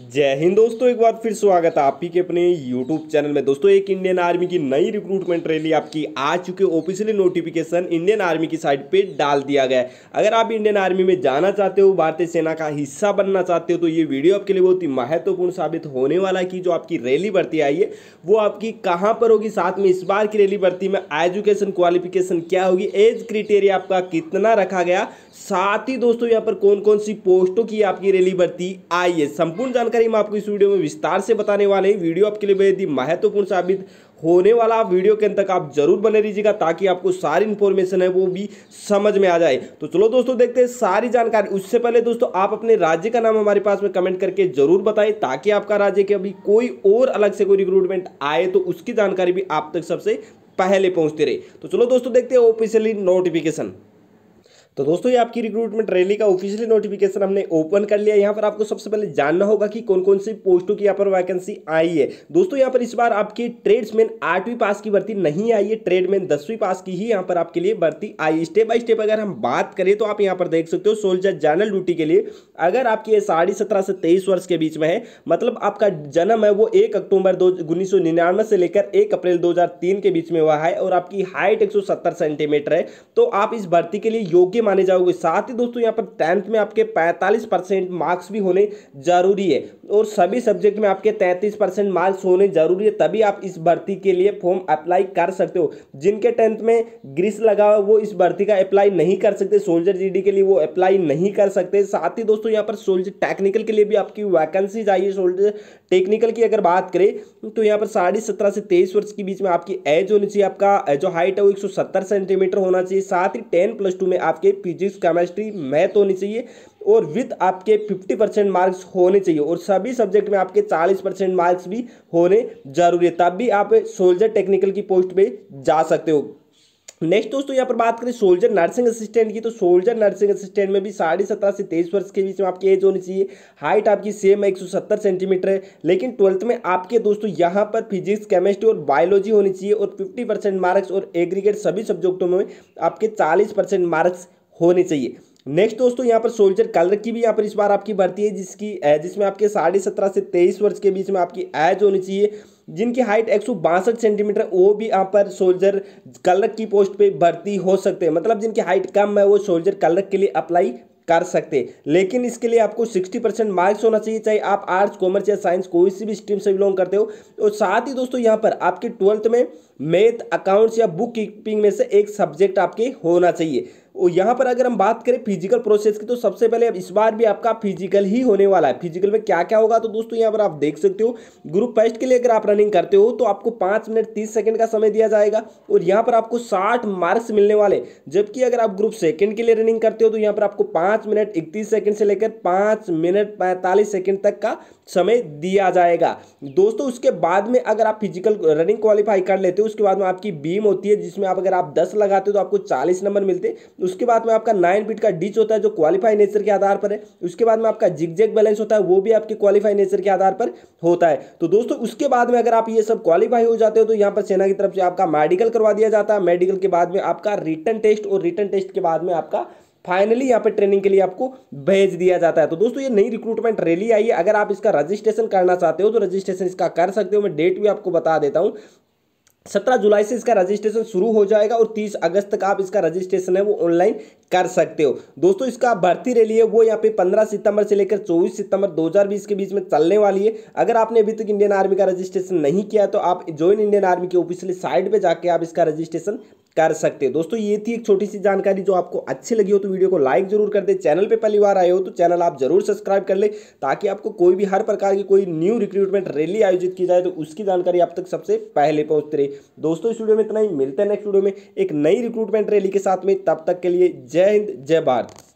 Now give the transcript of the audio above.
जय हिंद दोस्तों, एक बार फिर स्वागत है आपकी के अपने YouTube चैनल में। दोस्तों, एक इंडियन आर्मी की नई रिक्रूटमेंट रैली आपकी आ चुके ऑफिशियली नोटिफिकेशन इंडियन आर्मी की साइट पे डाल दिया गया है। अगर आप इंडियन आर्मी में जाना चाहते हो, भारतीय सेना का हिस्सा बनना चाहते हो, तो ये वीडियो आपके लिए बहुत ही महत्वपूर्ण साबित होने वाला है कि जो आपकी रैली भर्ती आई है वो आपकी कहाँ पर होगी, साथ में इस बार की रैली भर्ती में एजुकेशन क्वालिफिकेशन क्या होगी, एज क्राइटेरिया आपका कितना रखा गया, साथ ही दोस्तों यहाँ पर कौन कौन सी पोस्टों की आपकी रैली भर्ती आई है, संपूर्ण करीम आपको इस वीडियो में विस्तार से बताने वाले हैं। वीडियो आपके लिए बेहद ही महत्वपूर्ण साबित होने वाला, वीडियो के अंत तक आप जरूर बने रहिएगा ताकि आपको सारी इन्फॉर्मेशन है वो भी समझ में आ जाए। तो चलो दोस्तों देखते हैं सारी जानकारी। उससे पहले दोस्तों आप अपने राज्य का नाम हमारे पास में कमेंट करके जरूर बताएं ताकि आपका राज्य के अभी कोई और अलग से कोई रिक्रूटमेंट आए तो उसकी जानकारी भी आप तक सबसे पहले पहुंचती रहे। तो चलो दोस्तों देखते हैं ऑफिशियली नोटिफिकेशन। तो दोस्तों ये आपकी रिक्रूटमेंट रैली का ऑफिशियली नोटिफिकेशन हमने ओपन कर लिया। यहाँ पर आपको सबसे पहले जानना होगा कि कौन कौन सी पोस्टों की यहाँ पर वैकेंसी आई है। दोस्तों यहाँ पर इस बार आपकी ट्रेड्समैन 8वीं पास की भर्ती नहीं आई है, ट्रेडमैन 10वीं पास की ही यहाँ पर आपके लिए भर्ती आई। स्टेप बाय स्टेप अगर हम बात करें तो आप यहाँ पर देख सकते हो, सोल्जर जनरल ड्यूटी के लिए अगर आपकी ये 17.5 से 23 वर्ष के बीच में है, मतलब आपका जन्म है वो 1 अक्टूबर 1999 से लेकर 1 अप्रैल 2003 के बीच में हुआ है और आपकी हाइट 170 सेंटीमीटर है, तो आप इस भर्ती के लिए योग्य माने जाओगे। साथ ही दोस्तों यहाँ पर 10th में आपके 45% मार्क्स भी होने जरूरी है और सभी सब्जेक्ट में आपके 33% मार्क्स होने जरूरी है, तभी आप इस भर्ती के लिए फॉर्म अप्लाई कर सकते हो। जिनके 10th में ग्रीस लगा हुआ वो इस भर्ती का अप्लाई नहीं कर सकते, सोल्जर जीडी के लिए वो अप्लाई नहीं कर सकते। साथ ही दोस्तों यहाँ पर सोल्जर टेक्निकल के लिए भी आपकी वैकेंसीज आई है। सोल्जर टेक्निकल की अगर बात करें तो यहाँ पर 17.5 से 23 वर्ष के बीच में आपकी एज होनी चाहिए, आपका जो हाइट है वो 170 सेंटीमीटर होना चाहिए। साथ ही 10+2 में आपके फिजिक्स केमिस्ट्री मैथ होनी चाहिए और विद आपके 50% मार्क्स होने चाहिए और सभी सब्जेक्ट में आपके 40% मार्क्स भी होने जरूरी है, तब भी आप सोल्जर टेक्निकल की पोस्ट पे जा सकते हो। नेक्स्ट दोस्तों यहाँ पर बात करें सोल्जर नर्सिंग असिस्टेंट की, तो सोल्जर नर्सिंग असिस्टेंट में भी 17.5 से 23 वर्ष के बीच में आपकी एज होनी चाहिए, हाइट आपकी सेम है 170 सेंटीमीटर है, लेकिन 12th में आपके दोस्तों यहाँ पर फिजिक्स केमिस्ट्री और बायोलॉजी होनी चाहिए और 50% मार्क्स और एग्रीगेट सभी सब्जेक्टों में आपके 40% मार्क्स होने चाहिए। नेक्स्ट दोस्तों यहाँ पर सोल्जर कलर की भी यहाँ पर इस बार आपकी भर्ती है जिसमें आपके 17.5 से 23 वर्ष के बीच में आपकी एज होनी चाहिए, जिनकी हाइट 162 सेंटीमीटर वो भी यहाँ पर सोल्जर कलर की पोस्ट पे भर्ती हो सकते हैं, मतलब जिनकी हाइट कम है वो सोल्जर कलर के लिए अप्लाई कर सकते, लेकिन इसके लिए आपको 60% मार्क्स होना चाहिए, चाहे आप आर्ट्स कॉमर्स या साइंस कोई सी भी स्ट्रीम से बिलोंग करते हो। और साथ ही दोस्तों यहाँ पर आपके 12th में मैथ अकाउंट्स या बुक कीपिंग में से एक सब्जेक्ट आपके होना चाहिए। और यहाँ पर अगर हम बात करें फिजिकल प्रोसेस की, तो सबसे पहले इस बार भी आपका फिजिकल ही होने वाला है। फिजिकल में क्या क्या होगा तो दोस्तों यहाँ पर आप देख सकते हो, ग्रुप फर्स्ट के लिए अगर आप रनिंग करते हो तो आपको 5 मिनट 30 सेकंड का समय दिया जाएगा और यहाँ पर आपको 60 मार्क्स मिलने वाले, जबकि अगर आप ग्रुप सेकेंड के लिए रनिंग करते हो तो यहाँ पर आपको 5 मिनट 31 सेकेंड से लेकर 5 मिनट 45 सेकेंड तक का समय दिया जाएगा। दोस्तों उसके बाद में अगर आप फिजिकल रनिंग क्वालिफाई कर लेते हो, उसके बाद में आपकी बीम होती है जिसमें आप अगर आप 10 लगाते हो तो आपको 40 नंबर मिलते। उसके बाद में आपका 9 फीट का डिच होता है जो क्वालिफाई नेचर के आधार पर है। उसके बाद में आपका जिग-जैग बैलेंस होता है वो भी आपके क्वालिफाई नेचर के आधार पर होता है। तो दोस्तों उसके बाद में अगर आप ये सब क्वालिफाई हो जाते हो तो यहाँ पर सेना की तरफ से आपका मेडिकल करवा दिया जाता है। मेडिकल के बाद में आपका रिटन टेस्ट और रिटन टेस्ट के बाद में आपका फाइनली यहाँ पे ट्रेनिंग के लिए आपको भेज दिया जाता है। तो दोस्तों ये नई रिक्रूटमेंट रैली आई है, अगर आप इसका रजिस्ट्रेशन करना चाहते हो तो रजिस्ट्रेशन इसका कर सकते हो। मैं डेट भी आपको बता देता हूँ, 17 जुलाई से इसका रजिस्ट्रेशन शुरू हो जाएगा और 30 अगस्त तक आप इसका रजिस्ट्रेशन है वो ऑनलाइन कर सकते हो। दोस्तों इसका भर्ती रैली है वो यहाँ पे 15 सितंबर से लेकर 24 सितंबर 2020 के बीच में चलने वाली है। अगर आपने अभी तक इंडियन आर्मी का रजिस्ट्रेशन नहीं किया तो आप ज्वाइन इंडियन आर्मी की ऑफिशियल साइट पर जाके आप इसका रजिस्ट्रेशन कर सकते हो। दोस्तों ये थी एक छोटी सी जानकारी, जो आपको अच्छी लगी हो तो वीडियो को लाइक जरूर कर दे, चैनल पे पहली बार आए हो तो चैनल आप जरूर सब्सक्राइब कर ले ताकि आपको कोई भी हर प्रकार की कोई न्यू रिक्रूटमेंट रैली आयोजित की जाए तो उसकी जानकारी आप तक सबसे पहले पहुंचती रहे। दोस्तों इस वीडियो में इतना ही, मिलते हैं नेक्स्ट वीडियो में एक नई रिक्रूटमेंट रैली के साथ में, तब तक के लिए जय हिंद जय भारत।